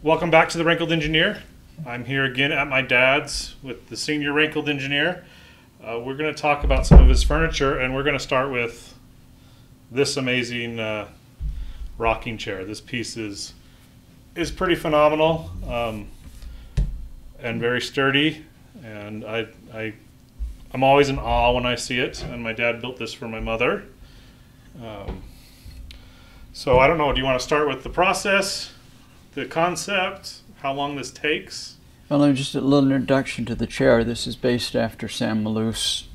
Welcome back to The Rankled Engineer. I'm here again at my dad's with the senior Rankled Engineer. We're going to talk about some of his furniture, and we're going to start with this amazing rocking chair. This piece is pretty phenomenal and very sturdy, and I'm always in awe when I see it, and my dad built this for my mother. So I don't know, do you want to start with the process? The concept, how long this takes? Well, just a little introduction to the chair. This is based after Sam Maloof's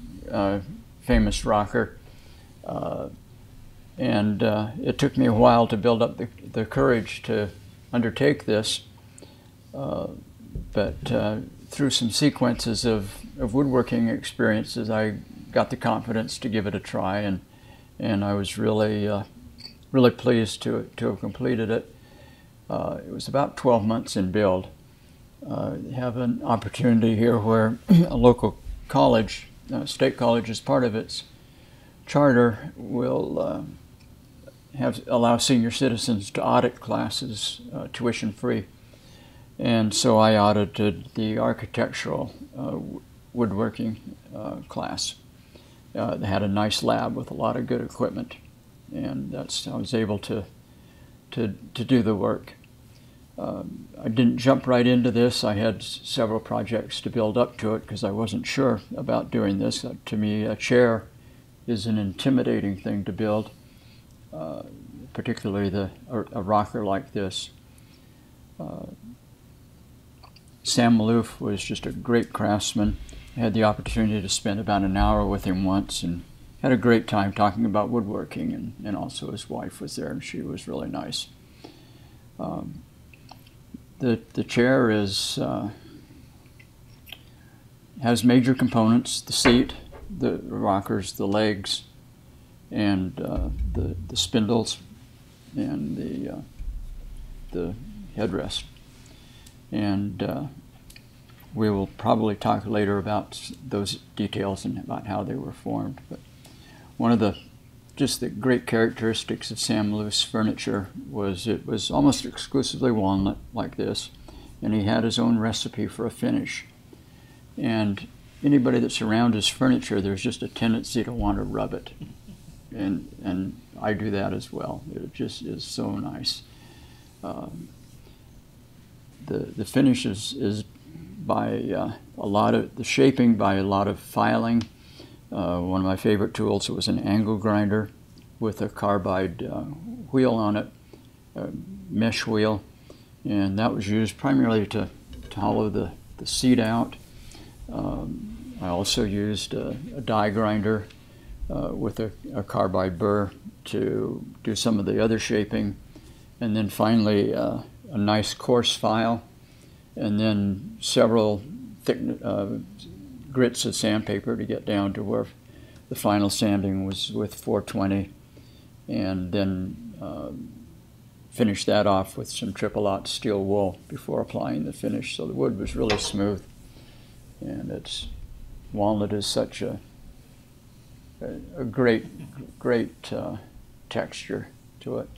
famous rocker. And it took me a while to build up the courage to undertake this. But through some sequences of woodworking experiences, I got the confidence to give it a try. And I was really pleased to have completed it. It was about 12 months in build. We have an opportunity here where a local college, state college as part of its charter, will allow senior citizens to audit classes tuition free. And so I audited the architectural woodworking class. They had a nice lab with a lot of good equipment, and that's how I was able to do the work. I didn't jump right into this. I had several projects to build up to it because I wasn't sure about doing this. To me, a chair is an intimidating thing to build, particularly a rocker like this. Sam Maloof was just a great craftsman. I had the opportunity to spend about an hour with him once and had a great time talking about woodworking, and also his wife was there, and she was really nice. The chair has major components: the seat, the rockers, the legs, and the spindles, and the headrest. And we will probably talk later about those details and about how they were formed. But one of the great characteristics of Sam Maloof's furniture was it was almost exclusively walnut like this, and he had his own recipe for a finish. And anybody that's around his furniture, there's just a tendency to want to rub it, and I do that as well. It just is so nice. The finish is by a lot of the shaping, by a lot of filing. One of my favorite tools was an angle grinder with a carbide wheel on it, a mesh wheel, and that was used primarily to hollow the seat out. I also used a die grinder with a carbide burr to do some of the other shaping, and then finally a nice coarse file, and then several thick grits of sandpaper to get down to where the final sanding was with 420, and then finish that off with some triple-aught steel wool before applying the finish. So the wood was really smooth, and walnut is such a great texture to it.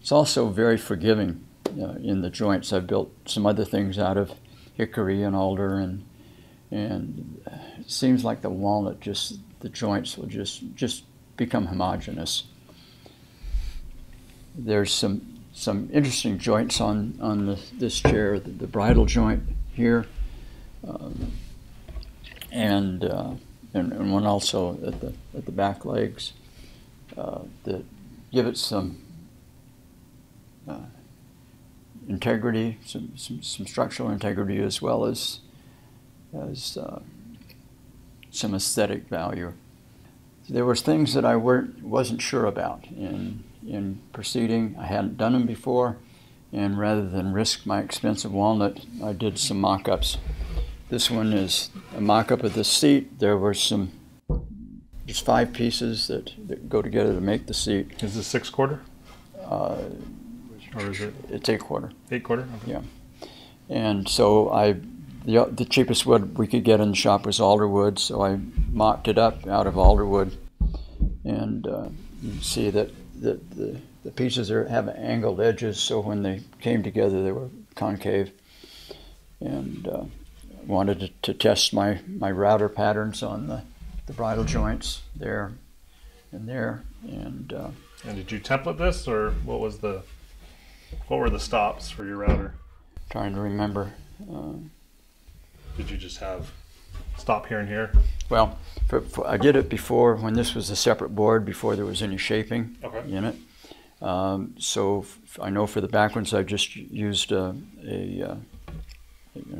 It's also very forgiving in the joints. I've built some other things out of hickory and alder, and it seems like the walnut, the joints will just become homogeneous. There's some interesting joints on this chair, the bridle joint here, and one also at the back legs that give it some integrity, some structural integrity, as well as some aesthetic value. There were things that I wasn't sure about in proceeding. I hadn't done them before, and rather than risk my expensive walnut, I did some mock-ups. This one is a mock-up of the seat. There were just 5 pieces that go together to make the seat. Is this 6/4? Or is it? It's 8/4. 8/4? Okay. Yeah. And so the cheapest wood we could get in the shop was alder wood, so I mocked it up out of alder wood, and you can see that the pieces have angled edges, so when they came together, they were concave, and wanted to test my router patterns on the bridle joints there and there. And did you template this, or what were the stops for your router? Trying to remember. Did you just have stop here and here? Well, I did it before when this was a separate board, before there was any shaping in it. So I know for the back ones I just used a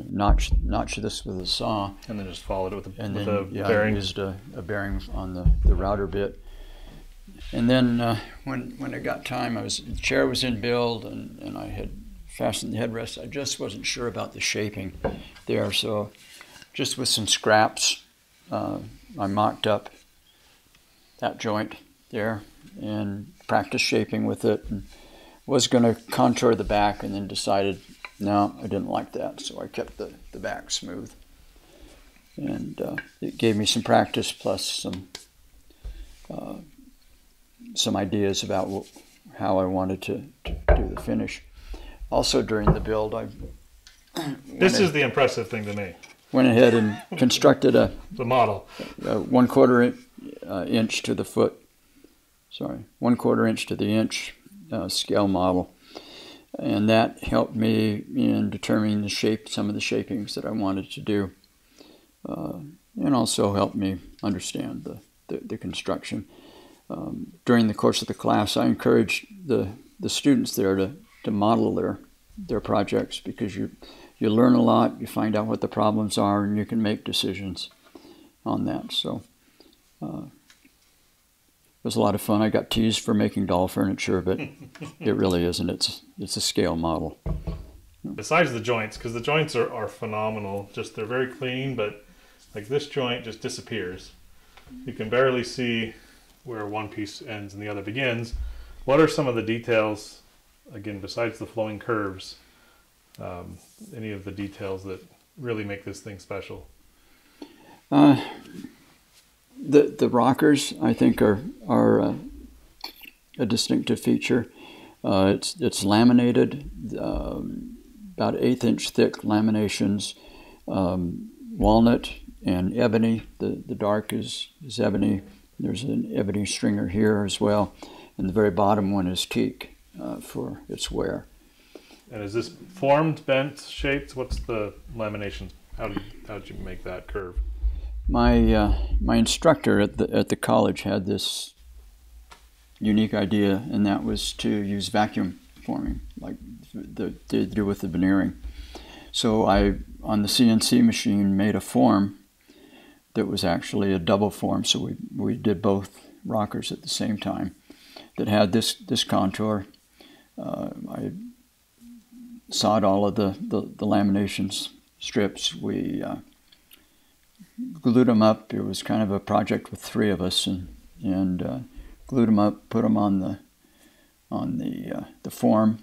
notch this with a saw, and then just followed it with a bearing. I used a bearing on the router bit. And then when it got time, the chair was in build, and I had fastened the headrest. I just wasn't sure about the shaping there, so just with some scraps, I mocked up that joint there and practiced shaping with it, and was going to contour the back, and then decided, no, I didn't like that, so I kept the back smooth. And it gave me some practice, plus some ideas about how I wanted to do the finish. Also during the build, this is the impressive thing to me. Went ahead and constructed the model, a 1/4 inch to the foot. Sorry, 1/4 inch to the inch scale model, and that helped me in determining the shape, some of the shapings that I wanted to do, and also helped me understand the construction. During the course of the class, I encouraged the students there to model their projects, because you learn a lot, you find out what the problems are, and you can make decisions on that. So it was a lot of fun. I got teased for making doll furniture, but it really isn't. It's a scale model. Besides the joints, because the joints are phenomenal. Just they're very clean, but like this joint just disappears. You can barely see where one piece ends and the other begins. What are some of the details, again, besides the flowing curves, any of the details that really make this thing special? The rockers, I think, are a distinctive feature. It's laminated, about 1/8 inch thick laminations, walnut and ebony. The dark is ebony. There's an ebony stringer here as well, and the very bottom one is teak for its wear. And is this formed, bent, shaped? What's the lamination? How did you make that curve? My instructor at the college had this unique idea, and that was to use vacuum forming, like they do with the veneering. So I, on the CNC machine, made a form that was actually a double form, so we did both rockers at the same time, that had this contour. I sawed all of the laminations strips. We glued them up. It was kind of a project with three of us, and glued them up, put them on the form,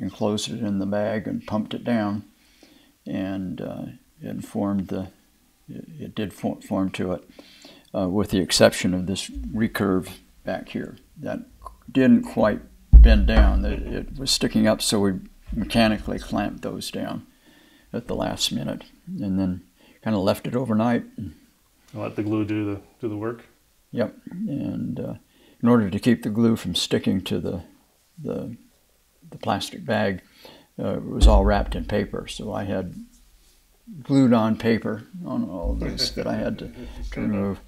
enclosed it in the bag, and pumped it down, and formed the. It did form to it, with the exception of this recurve back here. That didn't quite bend down. It was sticking up, so we mechanically clamped those down at the last minute, and then kind of left it overnight. And let the glue do the work? Yep. And in order to keep the glue from sticking to the plastic bag, it was all wrapped in paper, so I had glued on paper on all of this that I had to remove.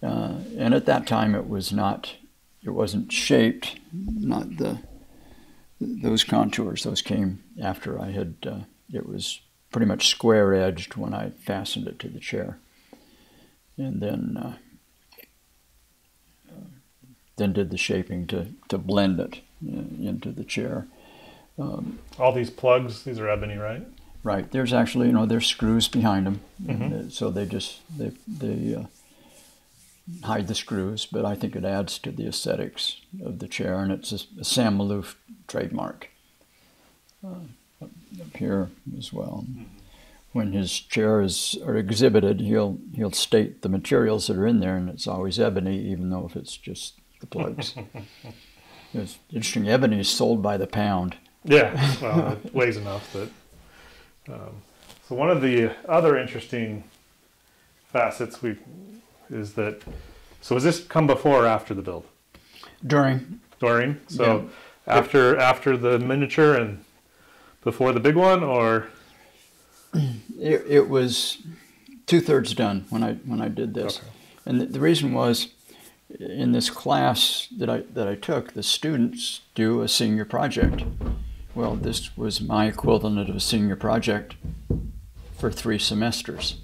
And at that time it wasn't shaped, not those contours. Those came after I had, it was pretty much square edged when I fastened it to the chair. And then did the shaping to blend it into the chair. All these plugs, these are ebony, right? Right. There's actually, there's screws behind them, so they hide the screws. But I think it adds to the aesthetics of the chair, and it's a Sam Maloof trademark up here as well. When his chairs are exhibited, he'll state the materials that are in there, and it's always ebony, even though if it's just the plugs. It's interesting. Ebony is sold by the pound. Yeah, well, it weighs enough that... So one of the other interesting facets is that... So has this come before or after the build? During. During? So yeah. after the miniature and before the big one, or...? It was two-thirds done when I did this. Okay. And the reason was, in this class that I took, the students do a senior project. Well, this was my equivalent of a senior project for 3 semesters.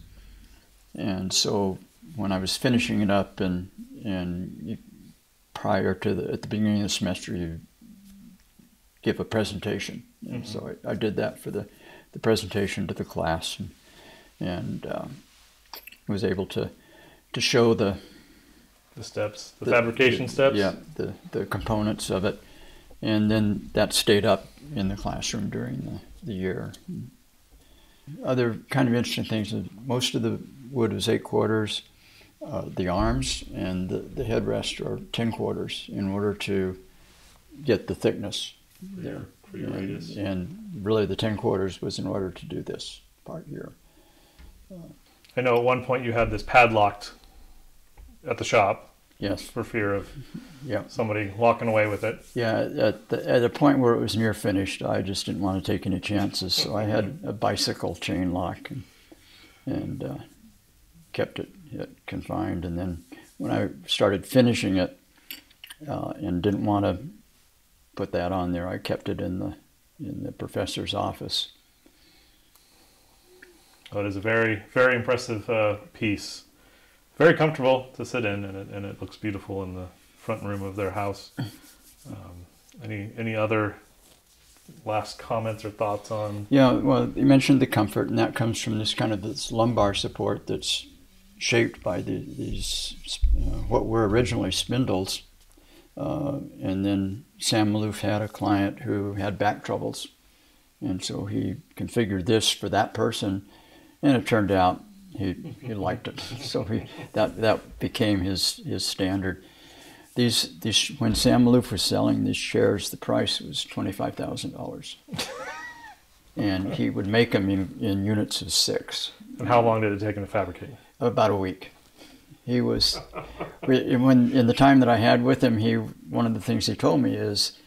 And so when I was finishing it up, and prior to at the beginning of the semester, you give a presentation. And mm-hmm. so I did that for the presentation to the class, and was able to show the steps, the fabrication steps. Yeah, the components of it. And then that stayed up in the classroom during the year. Other kind of interesting things, most of the wood was 8 quarters. The arms and the headrest are 10 quarters in order to get the thickness there. Yeah, and really the 10 quarters was in order to do this part here. I know at one point you had this padlocked at the shop. Yes. For fear of yeah. somebody walking away with it. Yeah, at the point where it was near finished, I just didn't want to take any chances, so I had a bicycle chain lock and kept it confined. And then when I started finishing it and didn't want to put that on there, I kept it in the professor's office. Oh, it is a very, very impressive piece. Very comfortable to sit in, and it looks beautiful in the front room of their house. Any other last comments or thoughts on? Yeah, well, you mentioned the comfort, and that comes from this kind of this lumbar support that's shaped by these what were originally spindles. And then Sam Maloof had a client who had back troubles, and so he configured this for that person, and it turned out he liked it. So that became his standard. These when Sam Maloof was selling these chairs, the price was $25,000, and he would make them in units of 6. And how long did it take him to fabricate? About a week. He was, in the time that I had with him, one of the things he told me is,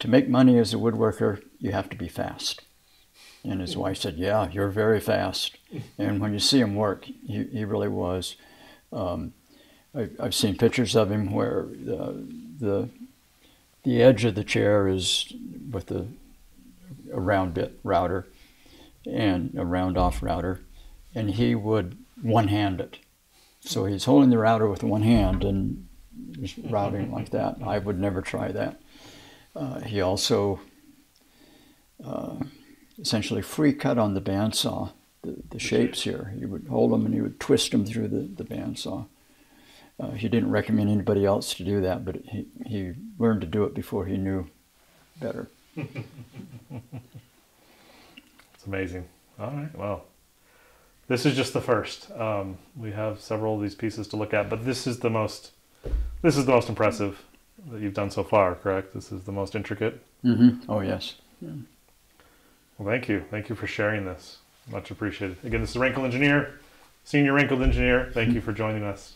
to make money as a woodworker, you have to be fast. And his wife said, yeah, you're very fast. And when you see him work, he really was. I've seen pictures of him where the edge of the chair is with a round bit router and a round off router, and he would one-hand it. So he's holding the router with one hand and just routing like that. I would never try that. He also essentially free cut on the bandsaw, the shapes here. He would hold them and he would twist them through the bandsaw. He didn't recommend anybody else to do that, but he learned to do it before he knew better. It's amazing. All right, well. This is just the first. We have several of these pieces to look at, but this is the most impressive that you've done so far, correct? This is the most intricate? Mm-hmm. Oh, yes. Yeah. Well, thank you. Thank you for sharing this. Much appreciated. Again, this is Rankled Engineer, Senior Rankled Engineer. Thank you for joining us.